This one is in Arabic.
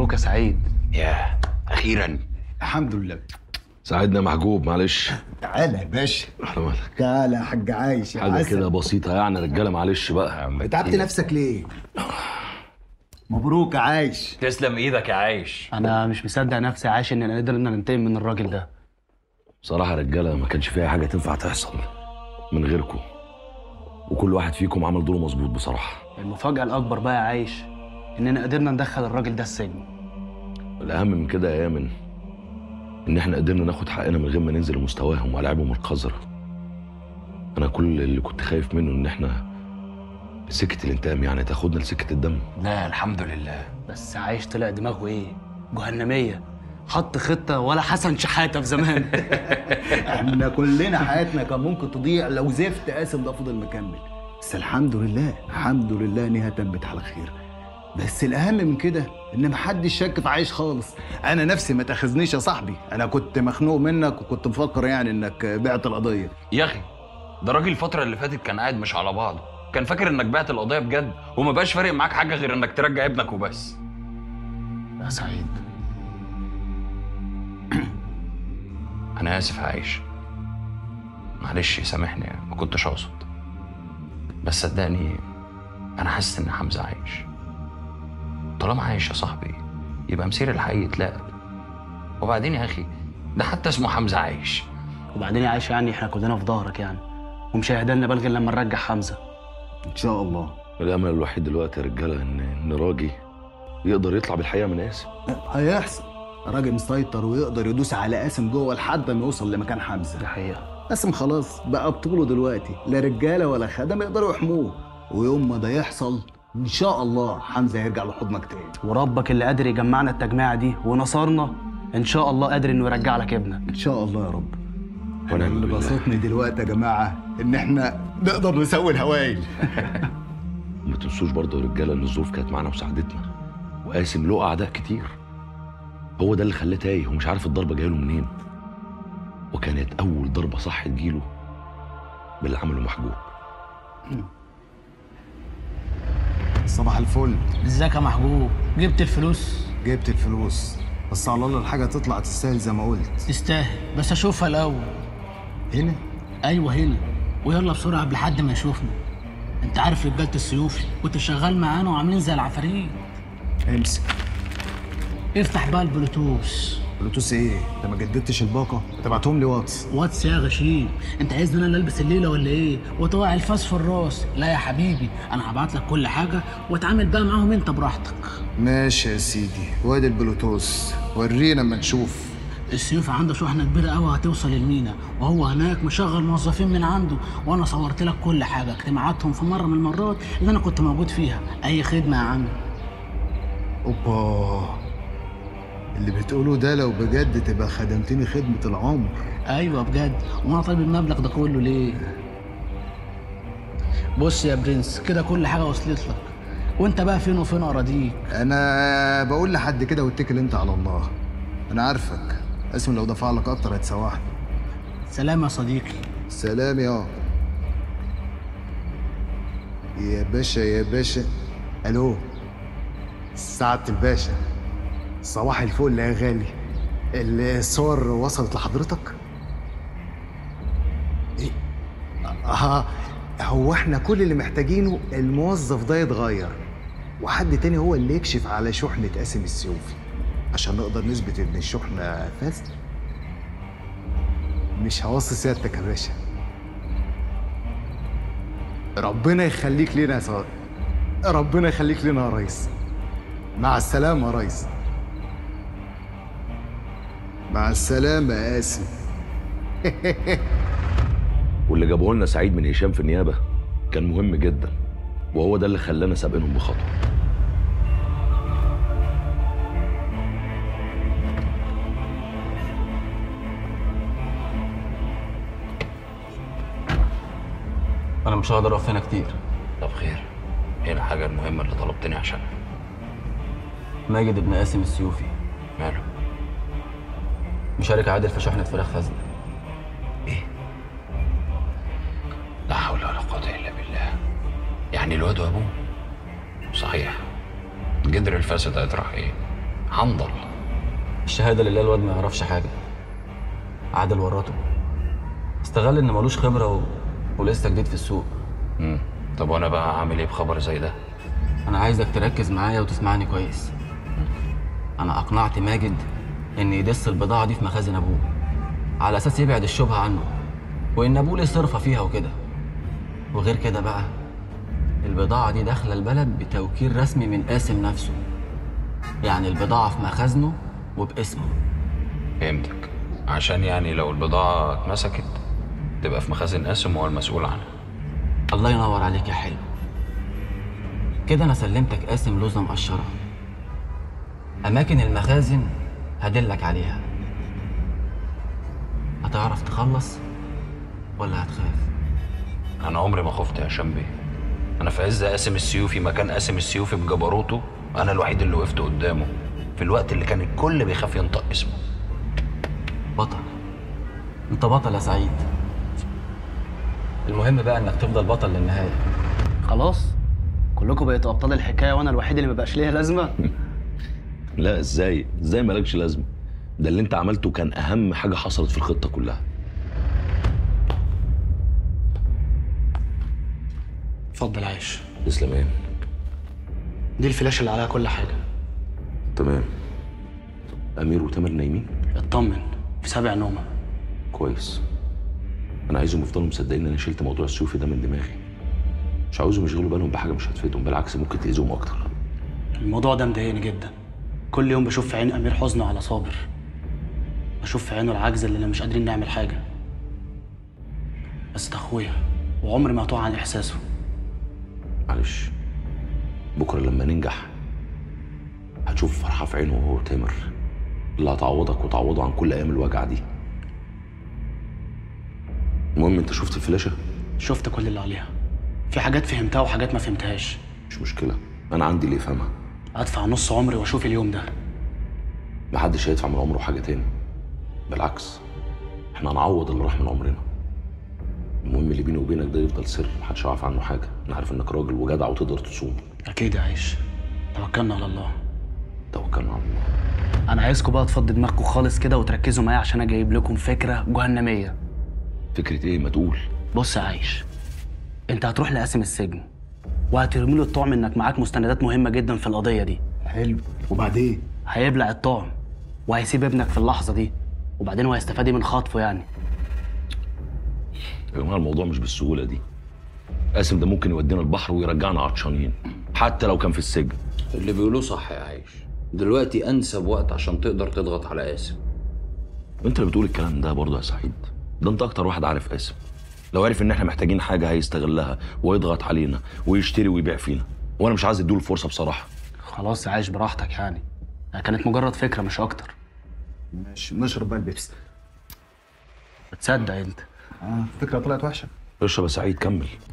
مبروك يا سعيد. ياه اخيرا. الحمد لله. ساعدنا محجوب معلش. تعالى يا باشا. اهلا وسهلا. تعالى يا حاج عايش. حاجه كده بسيطه يعني رجاله معلش بقى يا عم. تعبت نفسك ليه؟ مبروك يا عايش. تسلم ايدك يا عايش. انا مش مصدق نفسي يا عايش اننا نقدر ننتقم من الراجل ده. بصراحه رجاله ما كانش فيها حاجه تنفع تحصل من غيركم، وكل واحد فيكم عمل دوره مظبوط بصراحه. المفاجاه الاكبر بقى يا عايش اننا قدرنا ندخل الراجل ده السجن. والاهم من كده يا يامن ان احنا قدرنا ناخد حقنا من غير ما ننزل لمستواهم ولاعبهم القذره. انا كل اللي كنت خايف منه ان احنا سكه الانتقام يعني تاخدنا لسكه الدم. لا الحمد لله. بس عايش طلع دماغه ايه؟ جهنميه. حط خطه ولا حسن شحاته في زمان. احنا كلنا حياتنا كان ممكن تضيع لو زفت قاسم ده فضل مكمل. بس الحمد لله الحمد لله انها تمت على خير. بس الاهم من كده ان محدش شك في عايش خالص. انا نفسي ما تاخذنيش يا صاحبي، انا كنت مخنوق منك وكنت مفكر يعني انك بعت القضيه. يا اخي ده راجل الفتره اللي فاتت كان قاعد مش على بعضه، كان فاكر انك بعت القضيه بجد وما بقاش فارق معاك حاجه غير انك ترجع ابنك وبس. يا سعيد انا اسف يا عايش، معلش سامحني ما كنتش اقصد، بس صدقني انا حاسس ان حمزه عايش. طالما عايش يا صاحبي يبقى مسير الحي يتلاقى. وبعدين يا اخي ده حتى اسمه حمزه عايش. وبعدين يا عايش يعني احنا كلنا في ظهرك يعني، ومش هيهدلنا بال غير لما نرجع حمزه ان شاء الله. الامل الوحيد دلوقتي يا رجاله ان راجي يقدر يطلع بالحقيقه من قاسم. هيحصل. راجل مسيطر ويقدر يدوس على قاسم جوه لحد ما يوصل لمكان حمزه. دي حقيقه. قاسم خلاص بقى بطوله دلوقتي، لا رجاله ولا خدم يقدروا يحموه. ويوم ما ده يحصل ان شاء الله حمزه هيرجع لحضنك تاني. وربك اللي قادر يجمعنا التجميعه دي ونصرنا ان شاء الله قادر انه يرجع لك ابنك ان شاء الله يا رب. اللي بسطني دلوقتي يا جماعه ان احنا نقدر نسوي الهوايل. ما تنسوش برضه يا رجاله ان الظروف كانت معانا وساعدتنا، وقاسم له اعداء كتير، هو ده اللي خلاه تايه ومش عارف الضربه جايه له منين، وكانت اول ضربه صح تجيله باللي عمله محجوب. صباح الفل. ازيك يا محجوب؟ جبت الفلوس؟ جبت الفلوس، بس على الله الحاجه تطلع تستاهل زي ما قلت. تستاهل بس اشوفها الاول. هنا؟ ايوه هنا، ويلا بسرعه قبل حد ما يشوفنا. انت عارف رجاله السيوفي كنت شغال معانا وعاملين زي العفاريت. امسك. افتح بقى البلوتوث. بلوتوث ايه؟ انت ما جددتش الباقه؟ تبعتهم لي واتس. واتس يا غشيم، انت عايزني انا اللي البس الليله ولا ايه؟ وطوع الفاس في الراس؟ لا يا حبيبي، انا هبعت لك كل حاجه واتعامل بقى معاهم انت براحتك. ماشي يا سيدي، وادي البلوتوث، ورينا اما نشوف. السيوف عنده شحنه كبيره قوي هتوصل المينا، وهو هناك مشغل موظفين من عنده، وانا صورت لك كل حاجه، اجتماعاتهم في مره من المرات اللي انا كنت موجود فيها. اي خدمه يا عم. اوبا، اللي بتقوله ده لو بجد تبقى خدمتني خدمه العمر. ايوه بجد. وانا طالب المبلغ ده كله ليه؟ بص يا برنس، كده كل حاجه وصلت لك، وانت بقى فين وفين اراضيك. انا بقول لحد كده واتكل انت على الله، انا عارفك قاسم لو دفع لك اكتر هتسوحني. سلام يا صديقي. سلام يا باشا. يا باشا الو سعادة الباشا. صباح الفل يا غالي. الصور وصلت لحضرتك؟ ايه؟ هو احنا كل اللي محتاجينه الموظف ده يتغير، وحد تاني هو اللي يكشف على شحنة قاسم السيوفي عشان نقدر نثبت ان الشحنة فاسدة. مش هوصي سيادتك يا باشا. ربنا يخليك لينا يا صاحبي. ربنا يخليك لينا يا ريس. مع السلامة يا ريس. مع السلامة يا قاسم. واللي جابوه لنا سعيد من هشام في النيابة كان مهم جدا، وهو ده اللي خلانا سابقينهم بخطوة. أنا مش هقدر أقف هنا كتير. طب خير، إيه الحاجة المهمة اللي طلبتني عشانها؟ ماجد ابن قاسم السيوفي. ماله؟ مشارك عادل في شحنة فراخ فاسدة. ايه؟ لا حول ولا قوة الا بالله. يعني الواد وابوه؟ صحيح. الجدر الفاسد هيطرح ايه؟ عنضل. الشهاده لله الواد ما يعرفش حاجه. عادل وراته. استغل ان ملوش خبره ولسه جديد في السوق. طب وانا بقى هعمل ايه بخبر زي ده؟ انا عايزك تركز معايا وتسمعني كويس. انا اقنعت ماجد ان يدس البضاعه دي في مخازن ابوه على اساس يبعد الشبهه عنه وان ابوه ليه صرفه فيها وكده. وغير كده بقى البضاعه دي داخله البلد بتوكيل رسمي من قاسم نفسه. يعني البضاعه في مخازنه وباسمه. فهمتك. عشان يعني لو البضاعه اتمسكت تبقى في مخازن قاسم وهو المسؤول عنها. الله ينور عليك يا حلو. كده انا سلمتك قاسم لوزه مقشره. اماكن المخازن هدلك عليها. هتعرف تخلص ولا هتخاف؟ انا عمري ما خفت يا هشام بيه. انا في عز قاسم السيوفي مكان قاسم السيوفي بجبروته، انا الوحيد اللي وقفت قدامه في الوقت اللي كان الكل بيخاف ينطق اسمه. بطل. انت بطل يا سعيد. المهم بقى انك تفضل بطل للنهايه. خلاص كلكم بقيتوا ابطال الحكايه وانا الوحيد اللي مبقاش ليها لازمه؟ لا ازاي؟ ازاي مالكش لازمه؟ ده اللي انت عملته كان اهم حاجه حصلت في الخطه كلها. اتفضل. عايش. تسلم. ايه دي الفلاشه اللي عليها كل حاجه؟ تمام. امير وتامر نايمين؟ اطمن، في سابع نومه. كويس. انا عايزهم يفضلوا مصدقين ان انا شلت موضوع السيوفي ده من دماغي. مش عاوزهم يشغلوا بالهم بحاجه مش هتفيدهم، بالعكس ممكن تاذيهم اكتر. الموضوع ده مضايقني جدا. كل يوم بشوف في عين امير حزنه على صابر، بشوف في عينه العجز اللي مش قادرين نعمل حاجه. بس ده اخويا وعمري ما هتوه عن احساسه. معلش، بكره لما ننجح هتشوف فرحه في عينه وهو تامر اللي هتعوضك وتعوضه عن كل ايام الوجعه دي. المهم انت شفت الفلاشه؟ شفت كل اللي عليها. في حاجات فهمتها وحاجات ما فهمتهاش. مش مشكله، انا عندي اللي يفهمها. ادفع نص عمري واشوف اليوم ده. محدش هيدفع من عمره حاجه تاني، بالعكس احنا هنعوض اللي راح من عمرنا. المهم اللي بيني وبينك ده يفضل سر، محدش يعرف عنه حاجه. انا عارف انك راجل وجدع وتقدر تصوم. اكيد يا عيش. توكلنا على الله. توكلنا على الله. انا عايزكم بقى تفضي دماغكم خالص كده وتركزوا معايا عشان انا جايب لكم فكره جهنميه. فكره ايه؟ ما تقول. بص يا عيش، انت هتروح لقاسم السجن وهترمي له الطعم انك معاك مستندات مهمه جدا في القضيه دي. حلو. وبعدين هيبلع الطعم وهيسيب ابنك في اللحظه دي، وبعدين هو هيستفاد من خطفه. يعني يا جماعه الموضوع مش بالسهوله دي. قاسم ده ممكن يودينا البحر ويرجعنا عطشانين حتى لو كان في السجن. اللي بيقولوه صح يا عايش. دلوقتي انسب وقت عشان تقدر تضغط على قاسم. انت اللي بتقول الكلام ده برضه يا سعيد. ده انت اكتر واحد عارف قاسم. لو عرف ان احنا محتاجين حاجه هيستغلها ويضغط علينا ويشتري ويبيع فينا، وانا مش عايز اديله الفرصه بصراحه. خلاص عايش براحتك. يعني كانت مجرد فكره مش اكتر. ماشي، نشرب بقى البيبسي. تصدق انت الفكره طلعت وحشه. اشرب يا سعيد، كمل.